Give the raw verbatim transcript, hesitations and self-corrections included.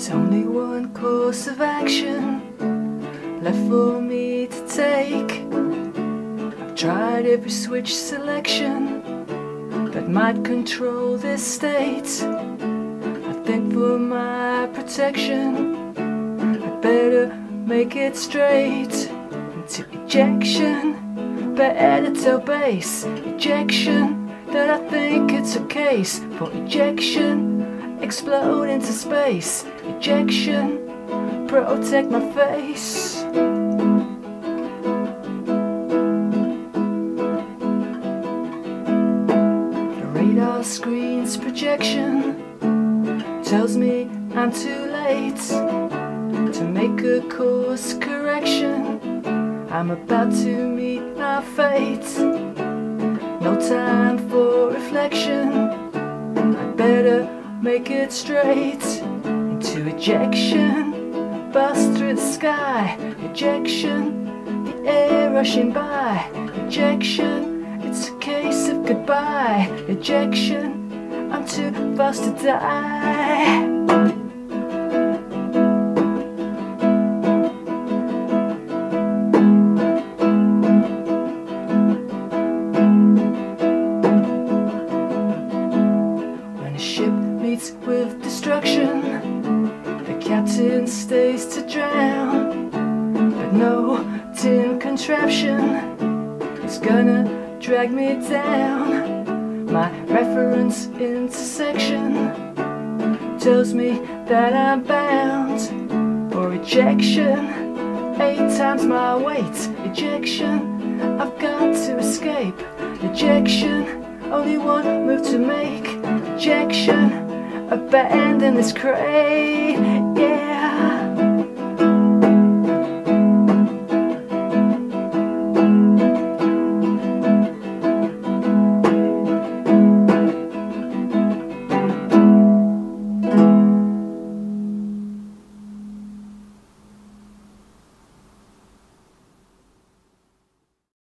There's only one course of action left for me to take. I've tried every switch selection that might control this state. I think for my protection I'd better make it straight into ejection, better tell base. Ejection, that I think it's a case for ejection. Explode into space. Ejection, protect my face. The radar screen's projection tells me I'm too late to make a course correction. I'm about to meet my fate. No time for reflection, I'd better make it straight into ejection. Bust through the sky. Ejection, the air rushing by. Ejection, it's a case of goodbye. Ejection, I'm too fast to die. With destruction, the captain stays to drown, but no tin contraption is gonna drag me down. My reference intersection tells me that I'm bound for ejection, eight times my weight. Ejection, I've got to escape. Ejection, only one move to make. Ejection, abandon this crate, yeah.